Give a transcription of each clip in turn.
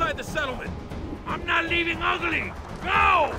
outside the settlement. I'm not leaving ugly. Go!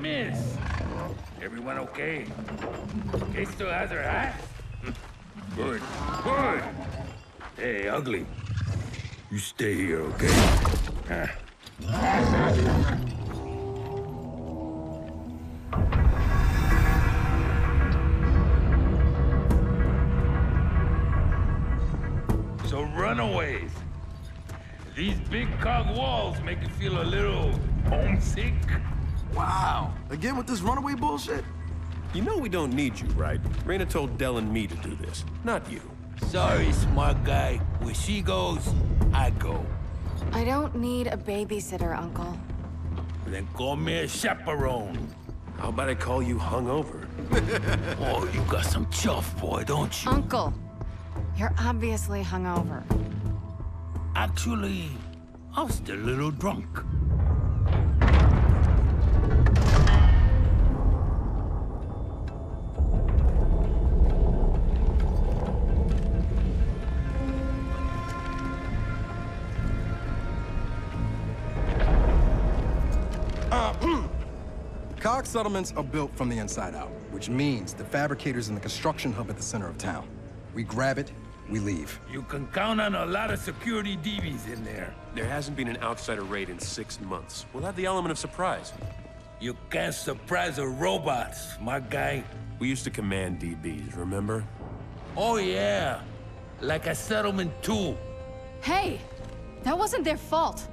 Miss. Everyone okay? Kate still has her hat? Good. Good! Hey, ugly. You stay here, okay? So runaways. These big COG walls make you feel a little homesick. Wow! Again with this runaway bullshit? You know we don't need you, right? Reyna told Dell and me to do this, not you. Sorry, smart guy. Where she goes, I go. I don't need a babysitter, Uncle. Then call me a chaperone. How about I call you hungover? Oh, you got some chuff, boy, don't you? Uncle, you're obviously hungover. Actually, I was still a little drunk. COG settlements are built from the inside out, which means the fabricator's in the construction hub at the center of town. We grab it, we leave. You can count on a lot of security DBs in there. There hasn't been an outsider raid in 6 months. We'll have the element of surprise. You can't surprise a robot, my guy. We used to command DBs, remember? Oh yeah, like a Settlement 2. Hey, that wasn't their fault.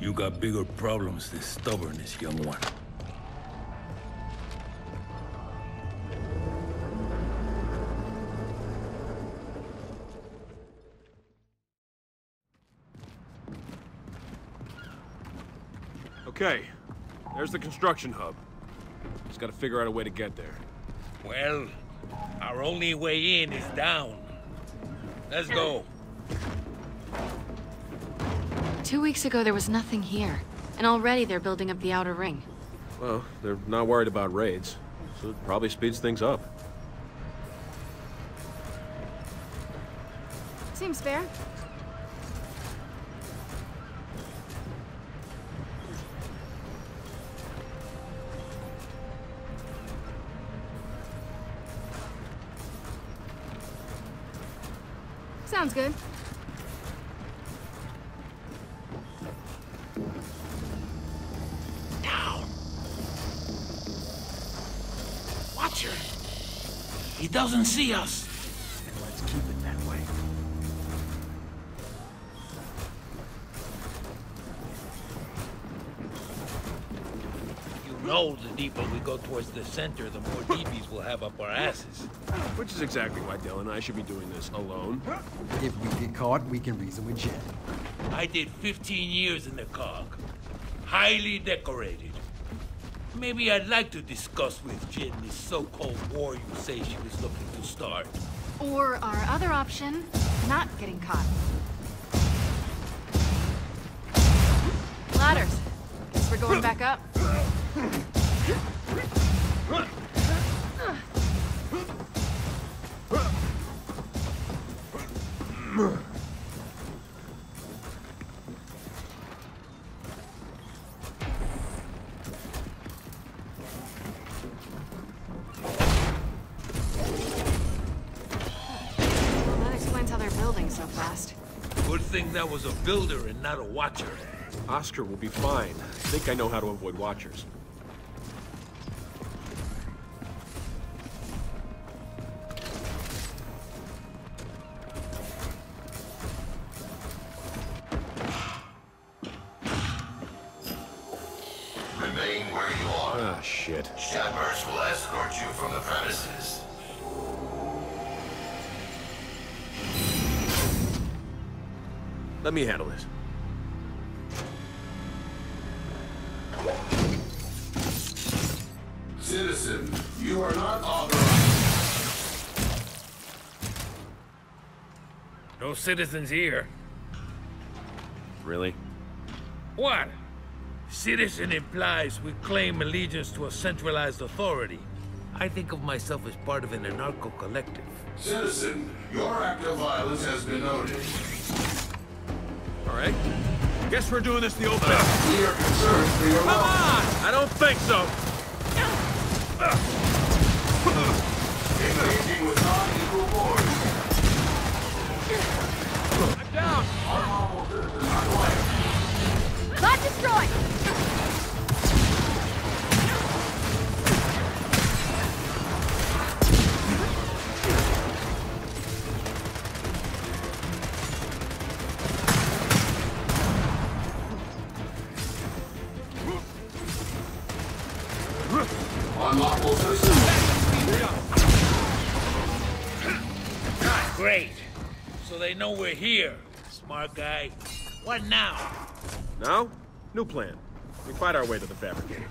You got bigger problems than stubbornness, young one. Okay, there's the construction hub. Just gotta figure out a way to get there. Well, our only way in is down. Let's go. 2 weeks ago, there was nothing here, and already they're building up the outer ring. Well, they're not worried about raids, so it probably speeds things up. Seems fair. Sounds good. He doesn't see us. And let's keep it that way. You know, the deeper we go towards the center, the more DBs we'll have up our asses. Which is exactly why Dylan and I should be doing this alone. If we get caught, we can reason with Jinn. I did 15 years in the COG. Highly decorated. Maybe I'd like to discuss with Jinn this so-called war you say she was looking to start. Or our other option, not getting caught. Ladders. Guess we're going back up. so fast. Good thing that was a builder and not a watcher. Oscar will be fine. I think I know how to avoid watchers. Shepherds will escort you from the premises. Let me handle this. Citizen, you are not authorized. No citizens here. Really? What? Citizen implies we claim allegiance to a centralized authority. I think of myself as part of an anarcho-collective. Citizen, your act of violence has been noted. Alright. Guess we're doing this the old way. We are concerned for your life. Come on! I don't think so! Engaging with non-equal force. I'm down! Not destroyed! Great. So they know we're here. Smart guy. What now? Now? New plan. We fight our way to the fabricator.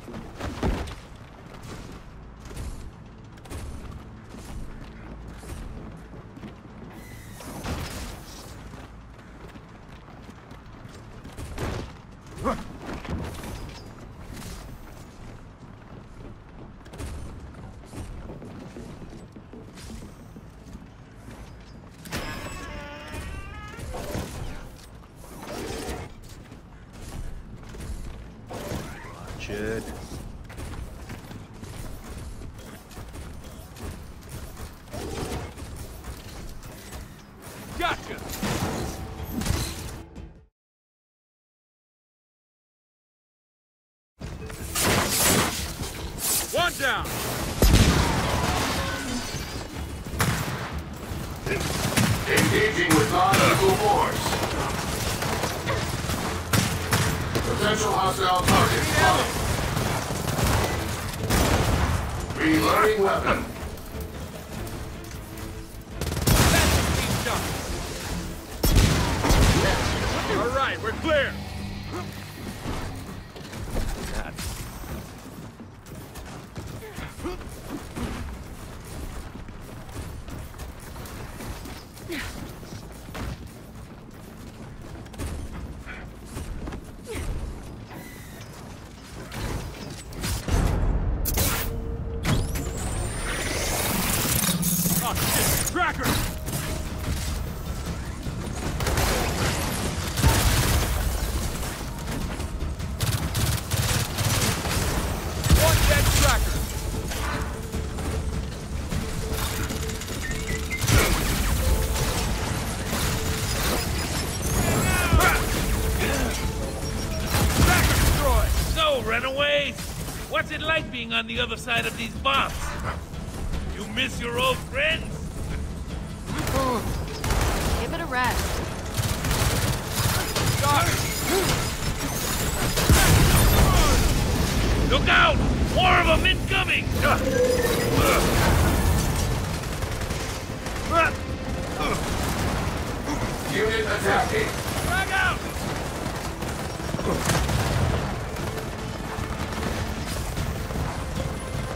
On the other side of these bombs. You miss your old friends? Give it a rest. Look out! More of them incoming! Unit attacking! Frag out!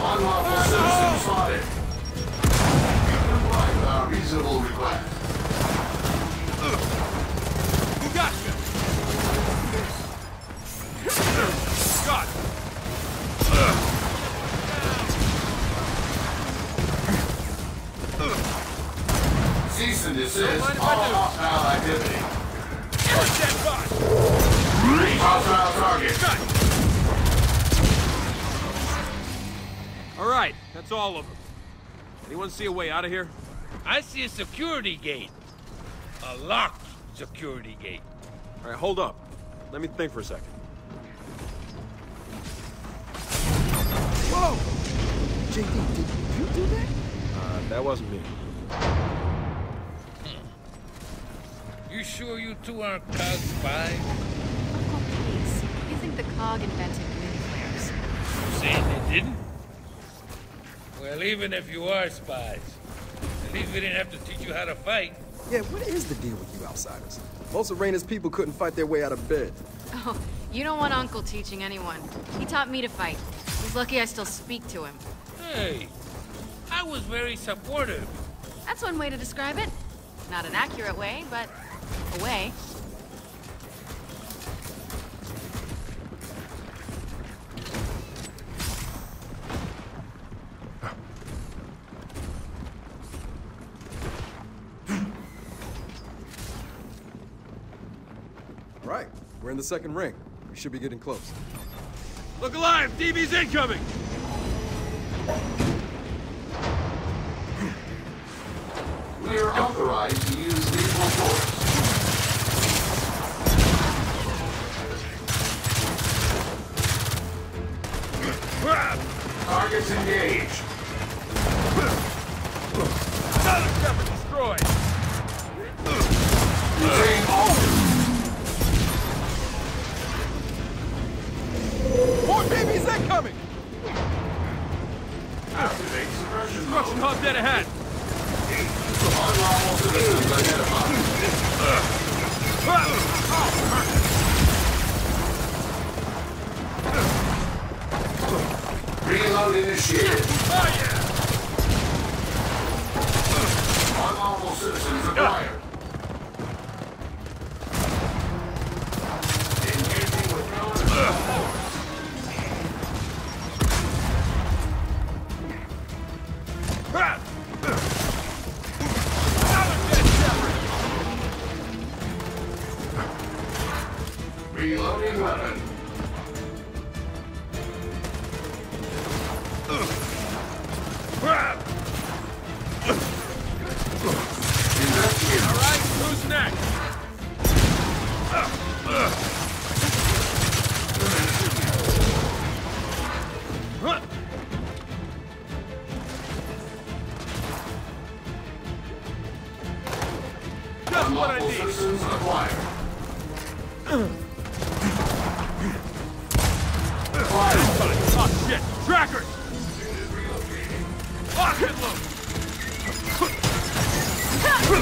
Unlawful citizen spotted. Comply with our reasonable request. Who got you? Got you. Cease and desist all hostile activity. Hostile target. All right, that's all of them. Anyone see a way out of here? I see a security gate. A locked security gate. All right, hold up. Let me think for a second. Whoa! JD, did you do that? That wasn't me. You sure you two aren't COG spies? Uncle, please. You think the COG invented mini-flares? You saying they didn't? Well, even if you are spies, at least we didn't have to teach you how to fight. Yeah, what is the deal with you outsiders? Most of Reyna's people couldn't fight their way out of bed. Oh, you don't want Uncle teaching anyone. He taught me to fight. He's lucky I still speak to him. Hey, I was very supportive. That's one way to describe it. Not an accurate way, but a way. In the second ring. We should be getting close. Look alive! DB's incoming! We are authorized to use lethal force. Targets engaged. Another shepard destroyed! Retain all... More BBs incoming! Activate suppression mode. Construction hub dead ahead. Unlawful citizens identified. Reload initiated. Fire! Unlawful citizens acquired. Engaging with no other force. Reloading weapon. Investigate. All right, who's next? That's what I need. Systems acquired. Oh shit! Trackers! Lock it low! Target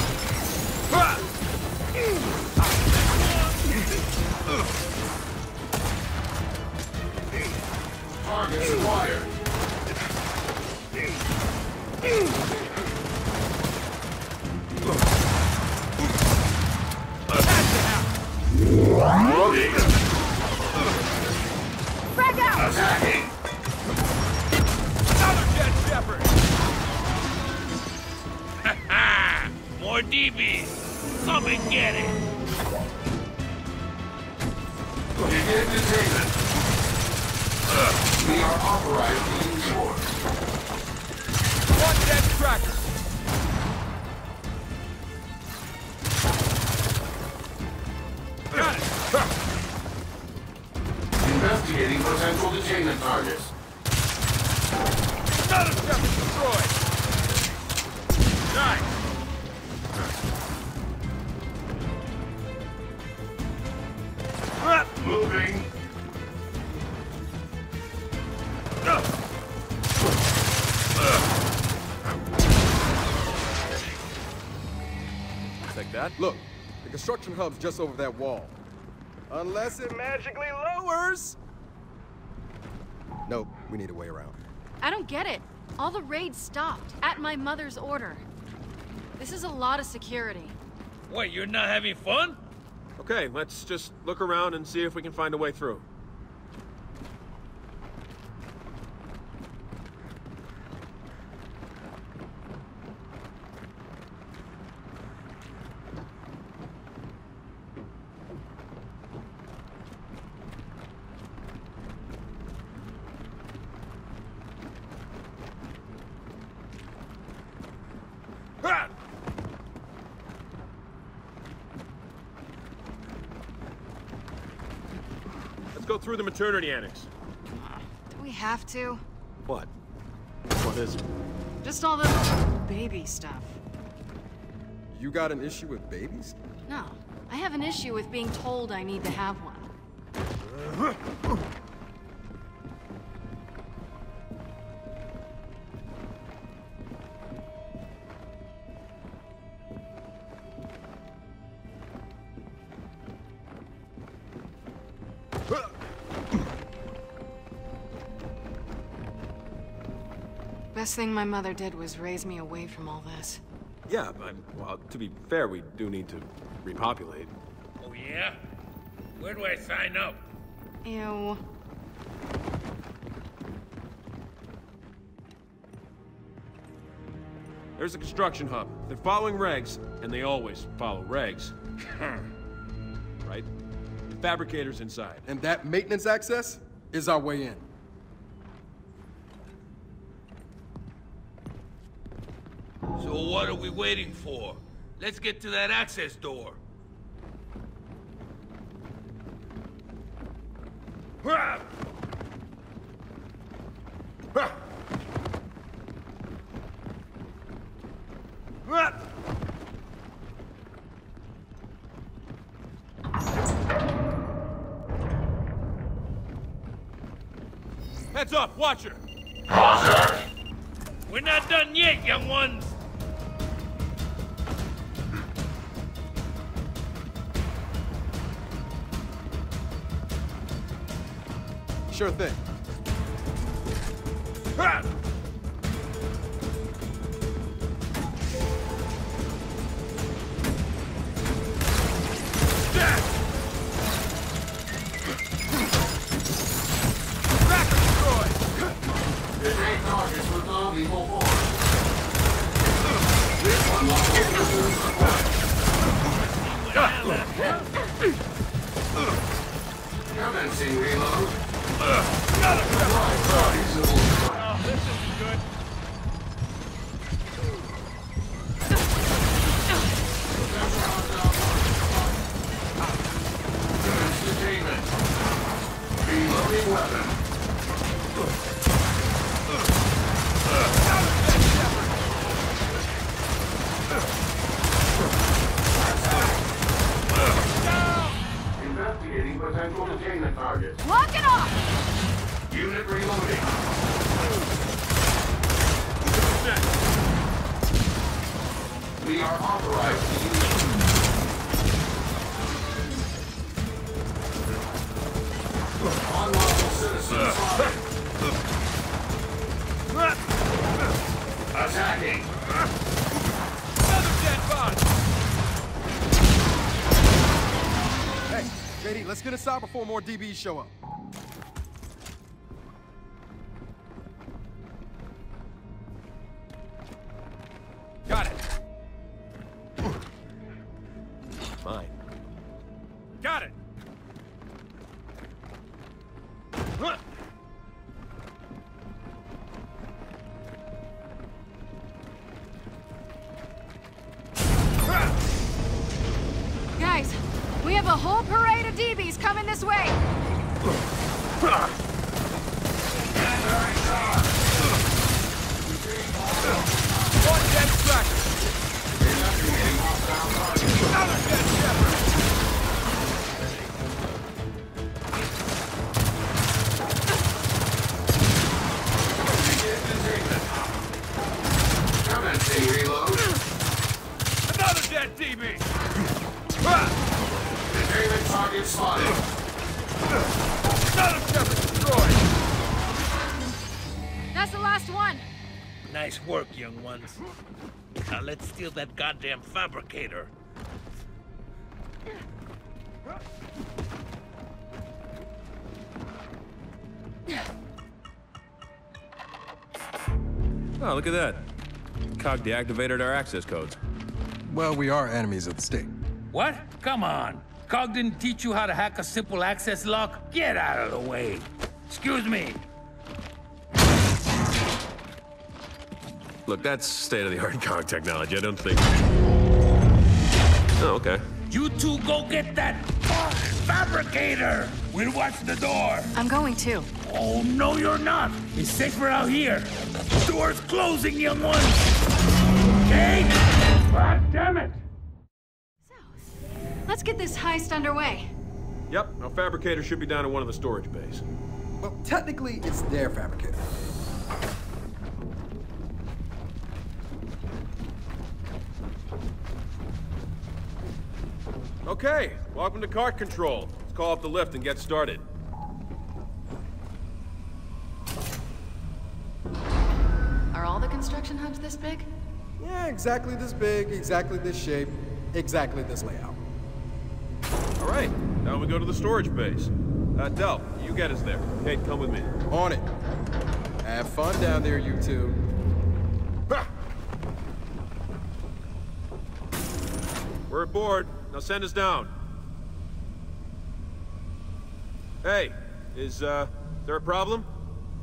acquired! Attacking! Another dead shepherd! Ha ha! More DBs! Come and get it! Begin detainment. We are authorized to use force. One dead tracker! Got it! Investigating potential detainment targets. Another ship is destroyed! Nice! Moving! Take that. Look, the construction hub's just over that wall. Unless it magically lowers! Nope, we need a way around. I don't get it. All the raids stopped, at my mother's order. This is a lot of security. Wait, you're not having fun? Okay, let's just look around and see if we can find a way through. go through the maternity annex. Do we have to? What? What is it? Just all this baby stuff. You got an issue with babies? No. I have an issue with being told I need to have one. Best thing my mother did was raise me away from all this. Yeah, but, well, to be fair, we do need to repopulate. Oh, yeah? Where do I sign up? Ew. There's a construction hub. They're following regs, and they always follow regs. Right? The fabricator's inside. And that maintenance access is our way in. So what are we waiting for? Let's get to that access door. Heads up, watcher! Roger. We're not done yet, young ones! Sure thing. Get inside before more DBs show up. Got it. Fine. Got it. Guys, we have a whole parade. DB's coming this way! One dead tracker! Another dead shepherd! Come and see reload! Another dead DB! David target spotted. Another shepherd destroyed. That's the last one. Nice work, young ones. Now let's steal that goddamn fabricator. Oh, look at that. COG deactivated our access codes. Well, we are enemies of the state. What? Come on. COG didn't teach you how to hack a simple access lock? Get out of the way! Excuse me! Look, that's state-of-the-art COG technology, I don't think... Oh, okay. You two go get that fabricator! We'll watch the door. I'm going to. Oh, no, you're not. It's safer out here. Door's closing, young one. Kate! God damn it! So, let's get this heist underway. Yep, our fabricator should be down in one of the storage bays. Well, technically, it's their fabricator. Okay, welcome to cart control. Let's call up the lift and get started. Are all the construction hubs this big? Yeah, exactly this big, exactly this shape, exactly this layout. All right, now we go to the storage base. Dell, you get us there. Kate, come with me. On it. Have fun down there, you two. Ha! We're aboard. Now send us down. Hey, is there a problem?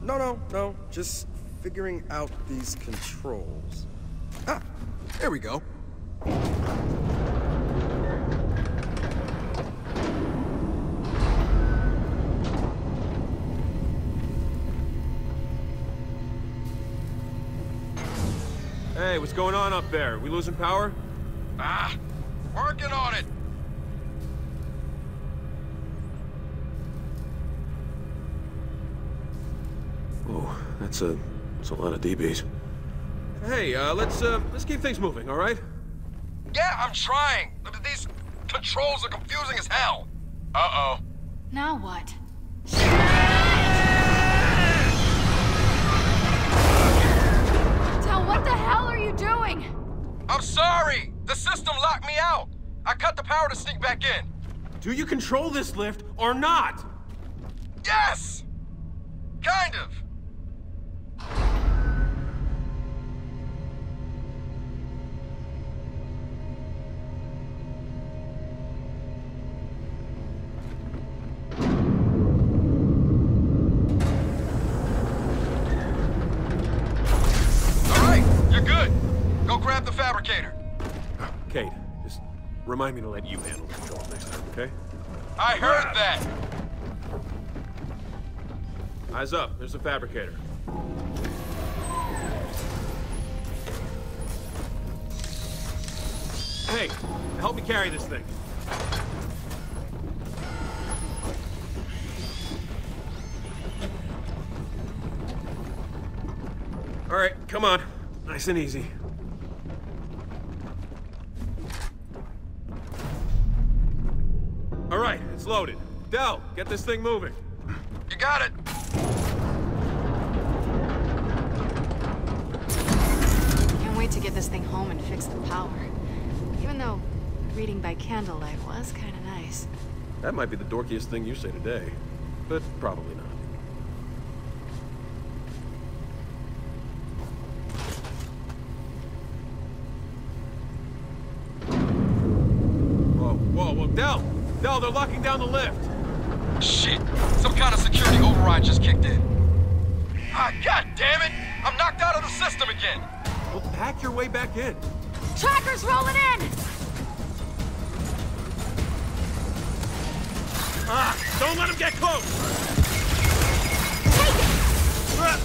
No. Just figuring out these controls. Ah, there we go. Hey, what's going on up there? We losing power? Ah! Working on it! Oh, that's a lot of DBs. Hey, let's keep things moving, all right? Yeah, I'm trying. These controls are confusing as hell. Uh-oh. Now what? Tal, what the hell are you doing? I'm sorry! The system locked me out! I cut the power to sneak back in! Do you control this lift or not? Yes! Kind of! Alright, you're good! Go grab the fabricator. Kate, just remind me to let you handle the control next time, okay? I heard that! Eyes up, there's the fabricator. Hey, help me carry this thing. All right, come on. Nice and easy. All right, it's loaded. Dell, get this thing moving. You got it. Can't wait to get this thing home and fix the power. Even though reading by candlelight was kind of nice. That might be the dorkiest thing you say today, but probably not. Whoa, Dell! No, they're locking down the lift! Shit! Some kind of security override just kicked in. Ah, god damn it! I'm knocked out of the system again! Well, hack your way back in. Tracker's rolling in! Ah! Don't let him get close! Take it!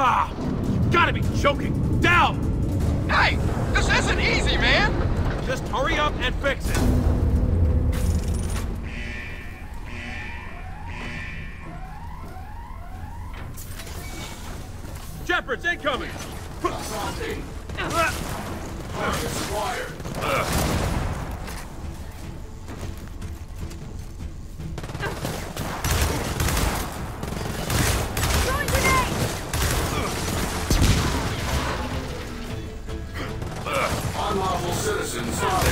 Ah. Gotta be joking! Down! Hey! This isn't easy, man! Just hurry up and fix it. Shepard's incoming! Assaulting! Target's wired! Unlawful citizens spotted.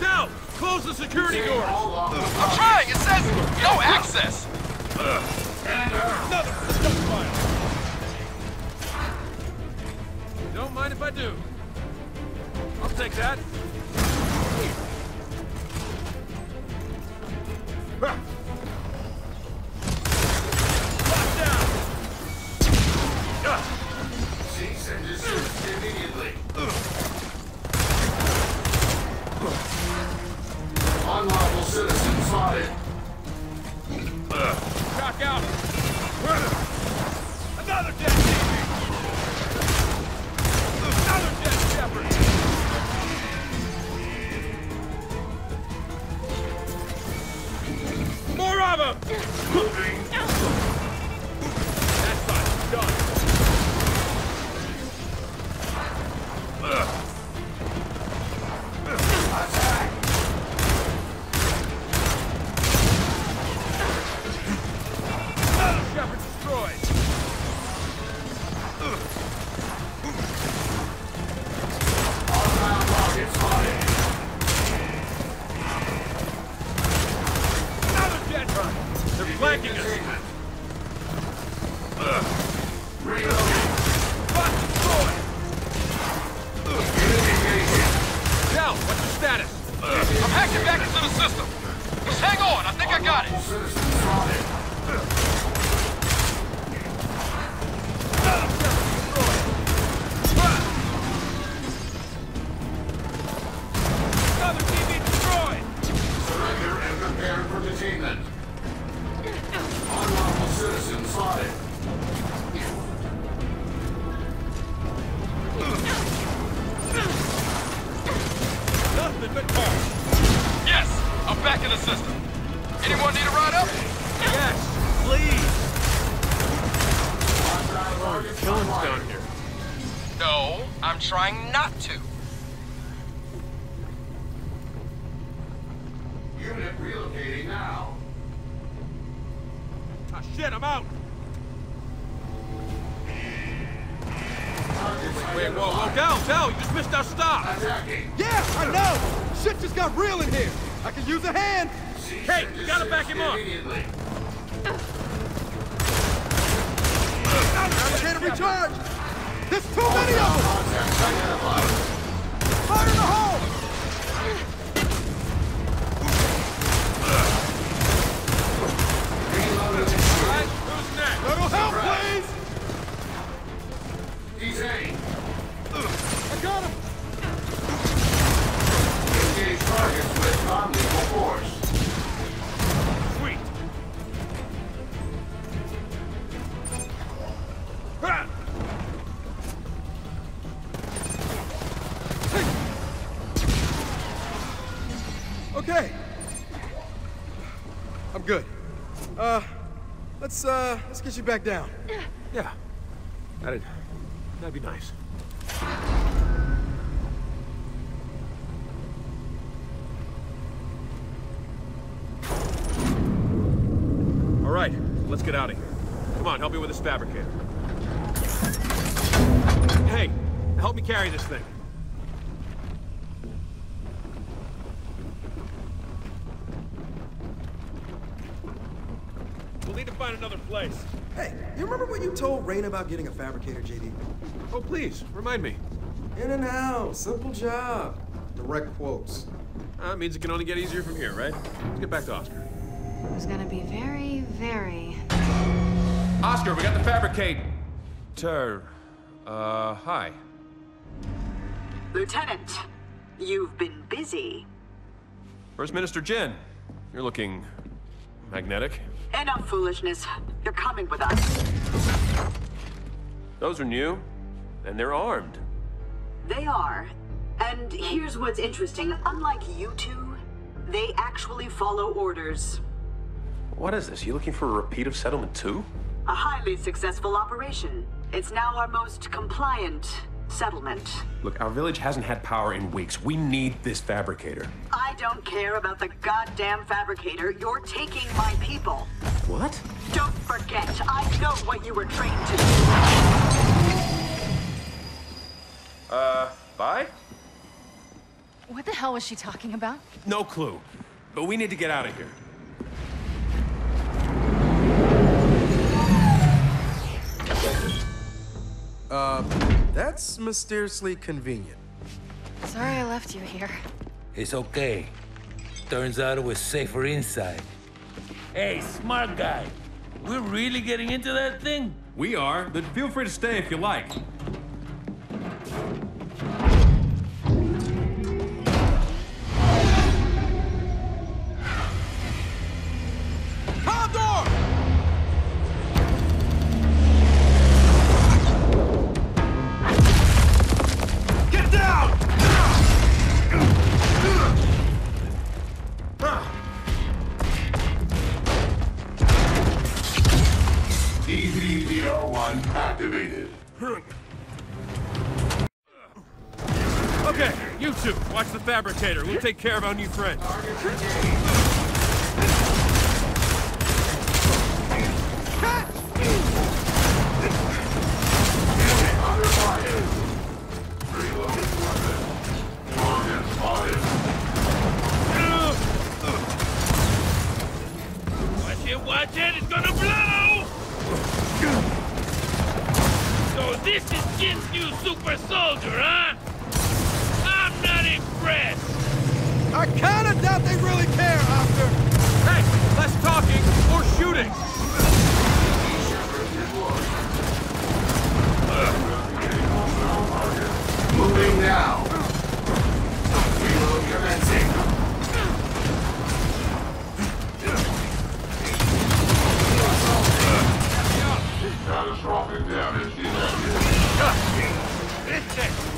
Now, close the security door. I'm trying. It says no access. Another system fire. Don't mind if I do. I'll take that. Let's get you back down. Yeah. That'd be nice. All right, let's get out of here. Come on, help me with this fabricator. Hey, help me carry this thing. Place. Hey, you remember when you told Reyna about getting a fabricator, JD? Oh, please, remind me. In and out, simple job. Direct quotes. That means it can only get easier from here, right? Let's get back to Oscar. It's gonna be very, very... Oscar, we got the fabricator. Hi. Lieutenant, you've been busy. First Minister Jinn, you're looking magnetic. Enough foolishness. You're coming with us. Those are new, and they're armed. They are. And here's what's interesting. Unlike you two, they actually follow orders. What is this? You looking for a repeat of Settlement 2? A highly successful operation. It's now our most compliant settlement. Look, our village hasn't had power in weeks. We need this fabricator. I don't care about the goddamn fabricator. You're taking my people. What? Don't forget, I know what you were trained to do. Bye? What the hell was she talking about? No clue. But we need to get out of here. That's mysteriously convenient. Sorry I left you here. It's okay. Turns out it was safer inside. Hey, smart guy. We're really getting into that thing? We are, but feel free to stay if you like. Fabricator, we'll take care of our new friend. Watch it, it's gonna blow! So this is Jinn's new super soldier, huh? I kinda doubt they really care, Oscar. Hey, less talking or shooting. Moving now. Reload commencing. Catastrophic damage detected.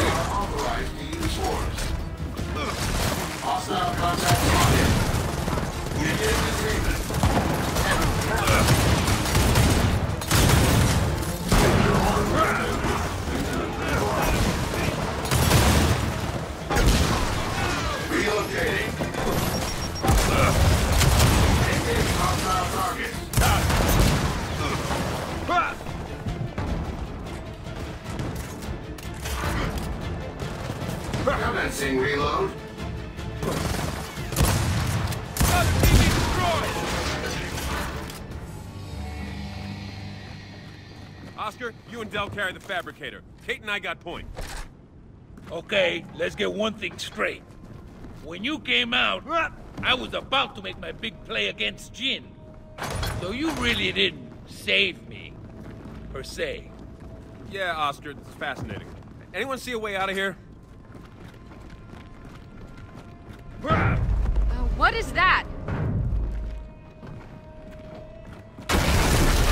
Authorized to use force. Hostile contact on him. We did the treatment. You're on ground. Relocating. Engage hostile target. Commencing reload. Another DB destroyed! Oscar, you and Dell carry the fabricator. Kate and I got point. Okay, let's get one thing straight. When you came out, I was about to make my big play against Jinn. So you really didn't save me, per se. Yeah, Oscar, this is fascinating. Anyone see a way out of here? What is that?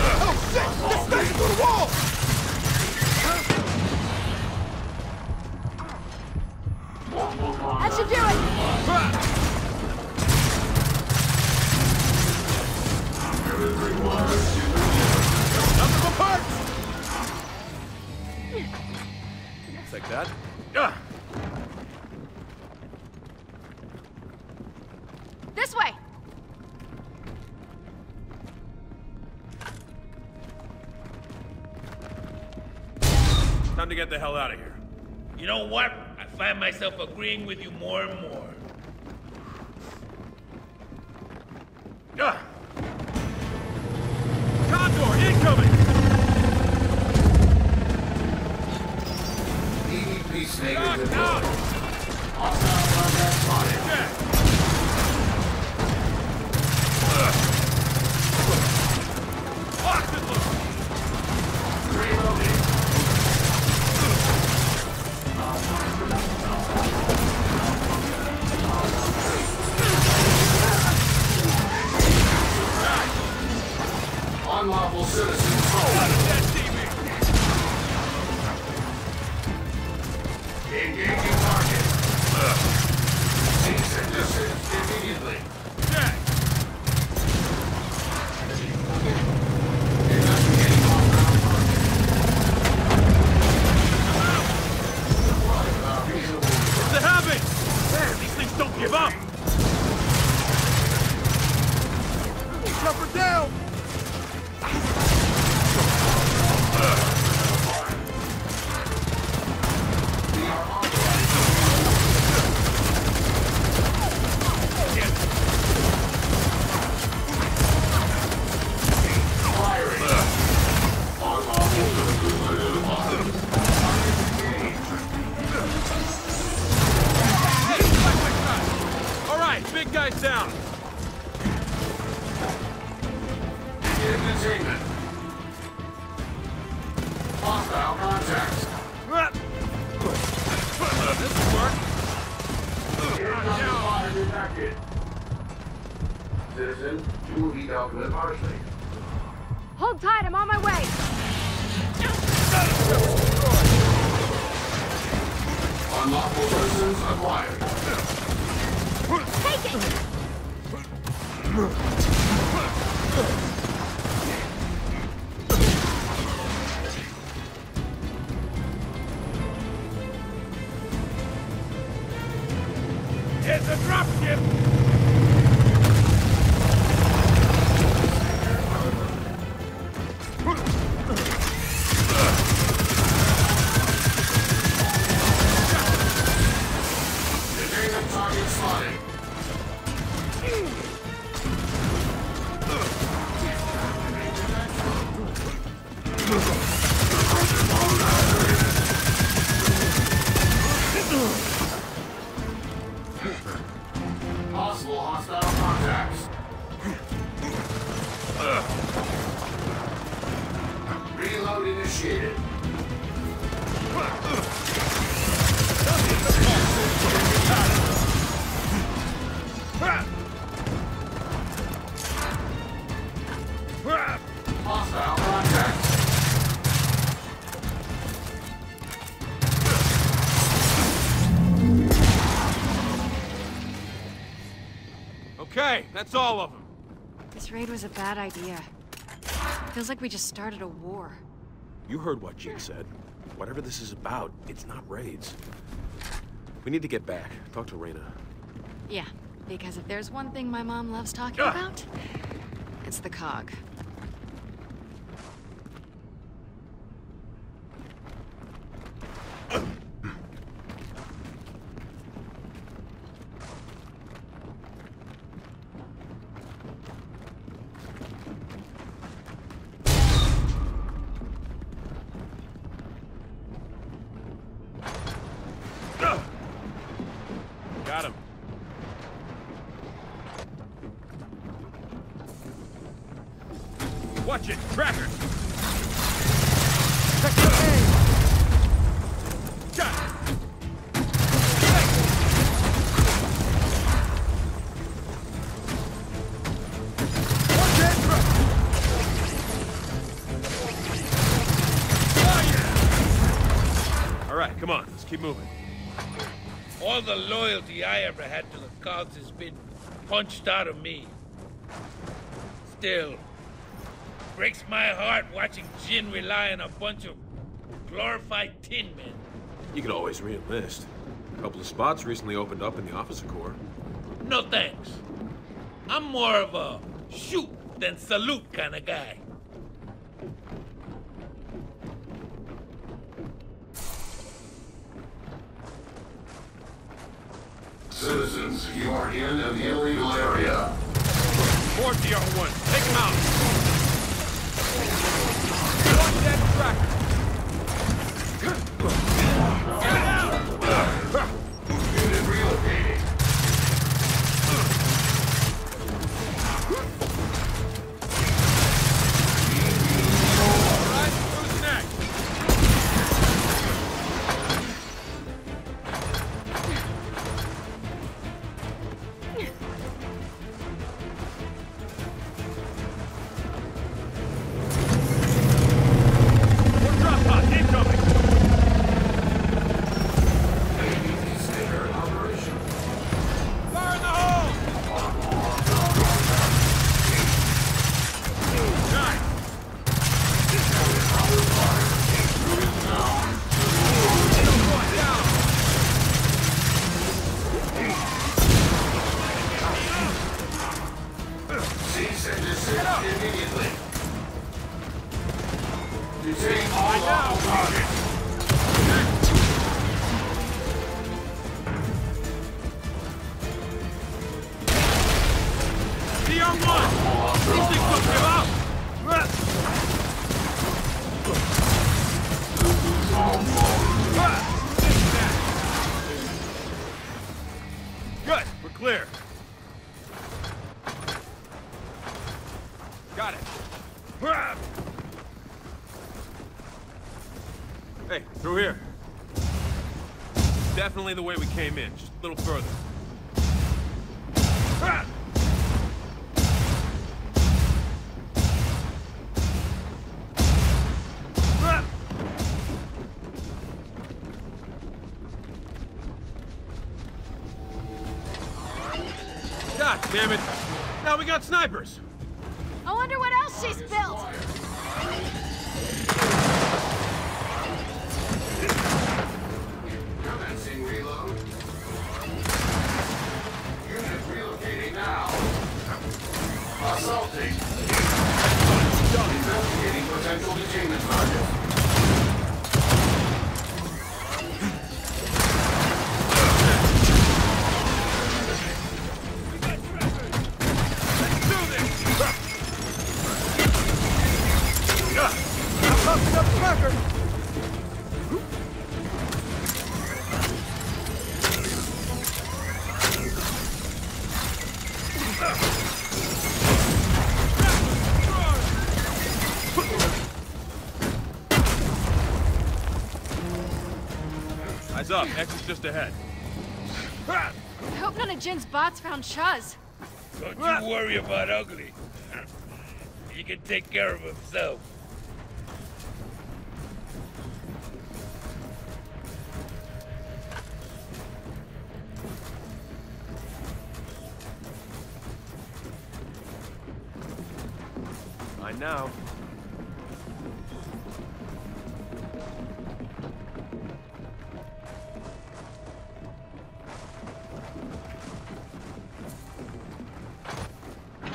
Oh shit! This thing's through the wall! That should do it! Nothing but parts! Like that? Yeah. This way! Time to get the hell out of here. You know what? I find myself agreeing with you more and more. Condor, incoming! DB snake is out! Hostile contact spotted. Unlawful citizens. Engaging target. Cease and desist immediately. Check. Investigating off-ground target. What the habit? These things don't give up. Drop her down. That's all of them. This raid was a bad idea. It feels like we just started a war. You heard what Jake said. Whatever this is about, it's not raids. We need to get back. Talk to Reyna. Yeah, because if there's one thing my mom loves talking about, it's the COG. Keep moving. All the loyalty I ever had to the COGs has been punched out of me. Still, it breaks my heart watching Jinn rely on a bunch of glorified tin men. You could always re-enlist. A couple of spots recently opened up in the officer corps. No thanks. I'm more of a shoot than salute kind of guy. Citizens, you are in an illegal area. 4TR1, take him out! Watch that tracker! Get it out! Unit relocating. Alright, who's next? clear. Got it. Hey, through here. Definitely the way we came in, just a little further. God damn it! Now we got snipers! I wonder what else she's built! Commencing reload. Unit relocating now. Assaulting. Investigating potential detainment target. Eyes up, exit's just ahead. I hope none of Jinn's bots found Chuz. Don't you worry about Ugly. He can take care of himself. Now.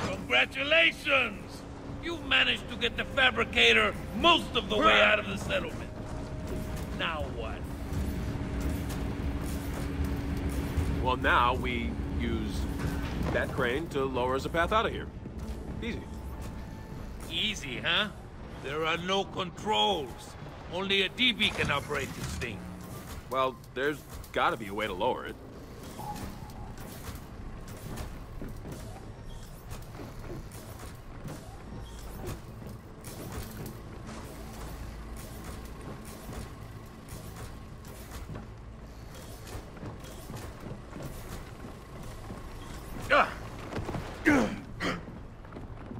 Congratulations! You managed to get the fabricator most of the way out of the settlement. Now what? Well, now we use that crane to lower us a path out of here. Easy. Easy, huh? There are no controls. Only a DB can operate this thing. Well, there's gotta be a way to lower it.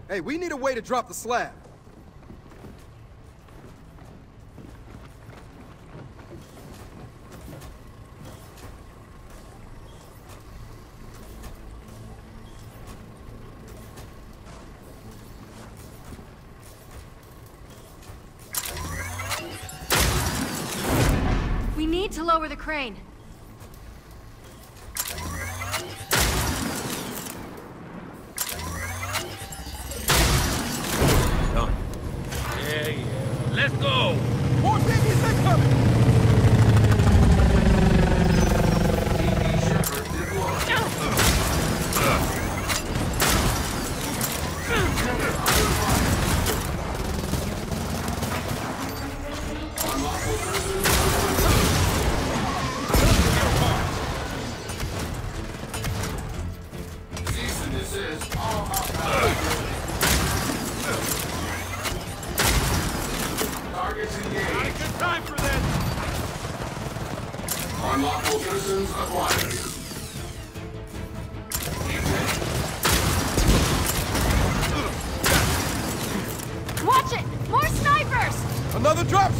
Hey, we need a way to drop the slab. We need to lower the crane. Let's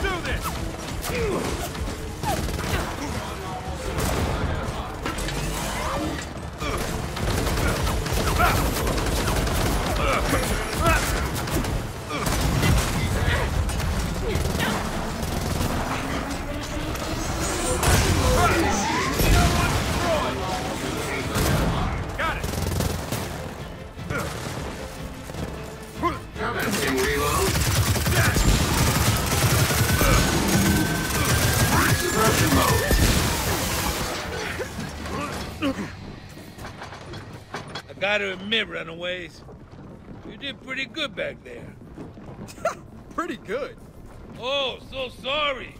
do this! Gotta admit, Runaways, you did pretty good back there. Pretty good? Oh, so sorry.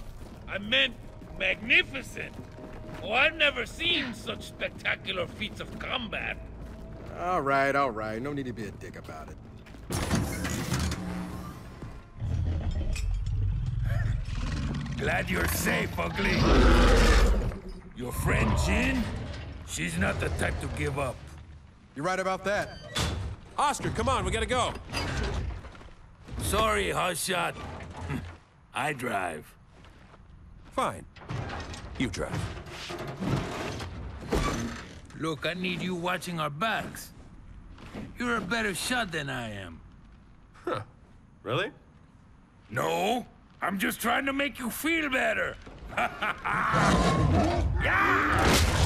I meant magnificent. Oh, I've never seen such spectacular feats of combat. All right, no need to be a dick about it. Glad you're safe, Ugly. Your friend Jinn? She's not the type to give up. You're right about that. Oscar, come on, we gotta go. Sorry, hotshot. I drive. Fine. You drive. Look, I need you watching our backs. You're a better shot than I am. Huh. Really? No. I'm just trying to make you feel better. Yeah!